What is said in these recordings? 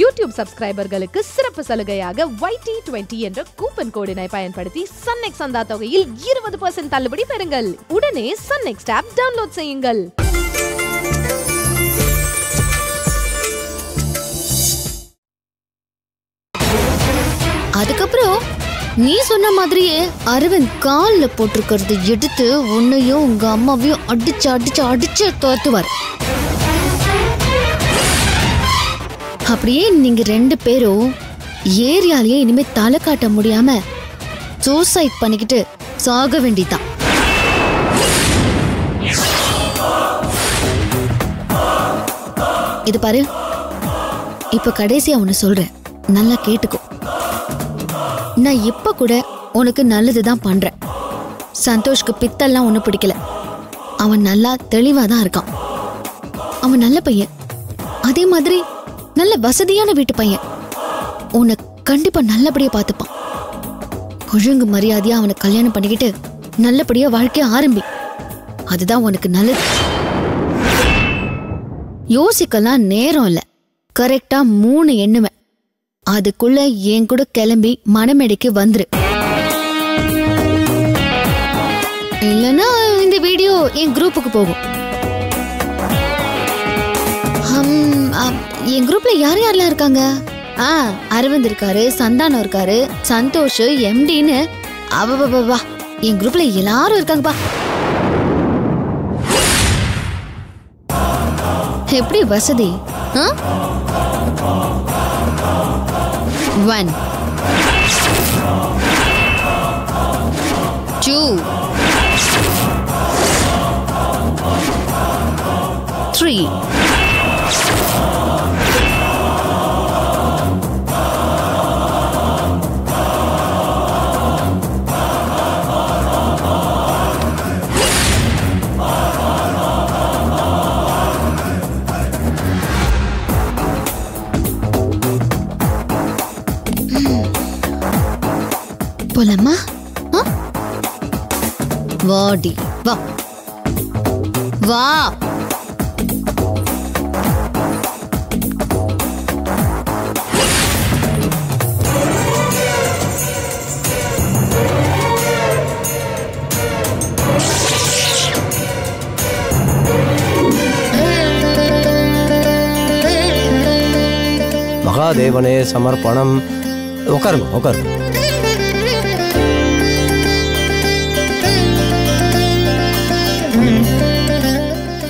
YouTube subscriberகளுக்கு சிறப்பு சலுகையாக YT20 என்ற கூப்பன் கோடினை பயன்படுத்தி Sun NXT சந்தா தொகையில் 20% தள்ளுபடி பெறுங்கள். உடனே Sun NXT ஆப் டவுன்லோட் செய்யுங்கள். அதுக்கப்புறம் நீ சொன்ன மாதிரியே அரவிந்த் கால்ல போட்டுக்கிறது எடுத்து உன்னையும் உங்க அம்மாவையும் அடிச்சு அடிச்சு அடிச்சு தோத்துவார். அப்படியே நீங்க ரெண்டு பேரும் ஏரியாலேயே இனிமே தலை காட்ட முடியாம சூசைட் பண்ணிக்கிட்டு சாக வேண்டிதான். இது பாரு, இப்ப கடைசியா ஒன்னு சொல்றேன், நல்லா கேட்டுக்கோ. நான் இப்ப கூட உனக்கு நல்லதுதான் பண்றேன். சந்தோஷ்க்கு பித்தெல்லாம் ஒன்னும் பிடிக்கல. அவன் நல்லா தெளிவாதான் இருக்கான். அவன் நல்ல பையன், அதே மாதிரி நல்ல வசதியான வீட்டு பையன். உன்னை கண்டிப்பா நல்லபடியா பார்த்துப்பான். ஒழுங்கு மரியாதையா அவனை கல்யாணம் பண்ணிக்கிட்டு நல்லபடியா வாழ்க்கைய ஆரம்பி. அதுதான் உனக்கு நல்லது. யோசிக்கலாம் நேரம் இல்ல. கரெக்டா 3 எண்ணுவேன். அதுக்குள்ள என் கூட கிளம்பி மனமேடைக்கு வந்துரு. இல்லைன்னா இந்த வீடியோ என் குரூப்புக்கு போகும். என் குரூப்ல யார் யாரெல்லாம் இருக்காங்க? அரவிந்த் இருக்காரு, சந்தானம் இருக்காரு, சந்தோஷ் எம்டின்னு அவ என் குரூப்ல எல்லாரும் இருக்காங்கப்பா. எப்படி வசதி? 2 3 போலமா வாடி வா வா மகாதேவனே சமர்ப்பணம். உட்காருங்க உட்காருங்க.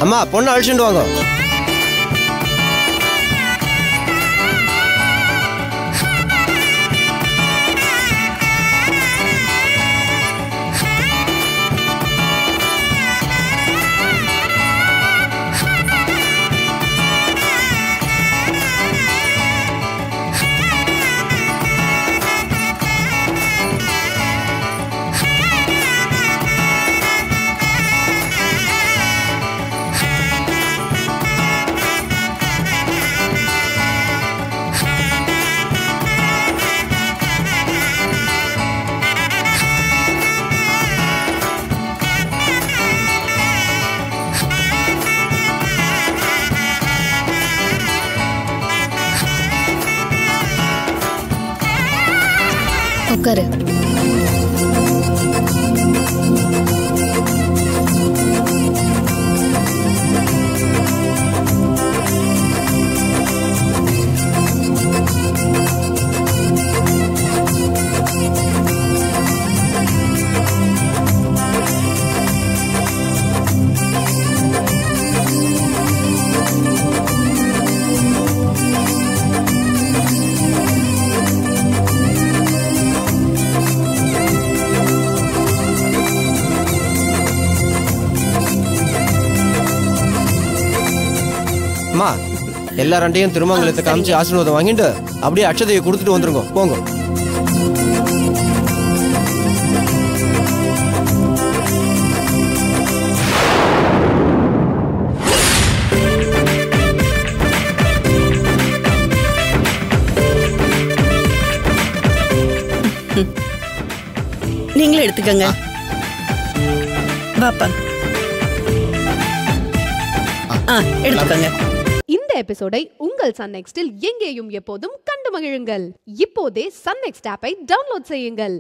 அம்மா, பொண்ணு அழிச்சுட்டு வாங்க. உட்காரு. எல்லார்டையும் திருமங்கலத்தை காமிச்சு ஆசீர்வாதம் வாங்கிட்டு அப்படியே அட்சதையை கொடுத்துட்டு வந்துருங்க. போங்க. நீங்களே எடுத்துக்கங்க. பாப்பா எடுத்துக்கங்க. இந்த எபிசோடை உங்கள் Sun NXTல் எங்கேயும் எப்போதும் கண்டு மகிழுங்கள். இப்போதே Sun NXT ஆப்பை டவுன்லோட் செய்யுங்கள்.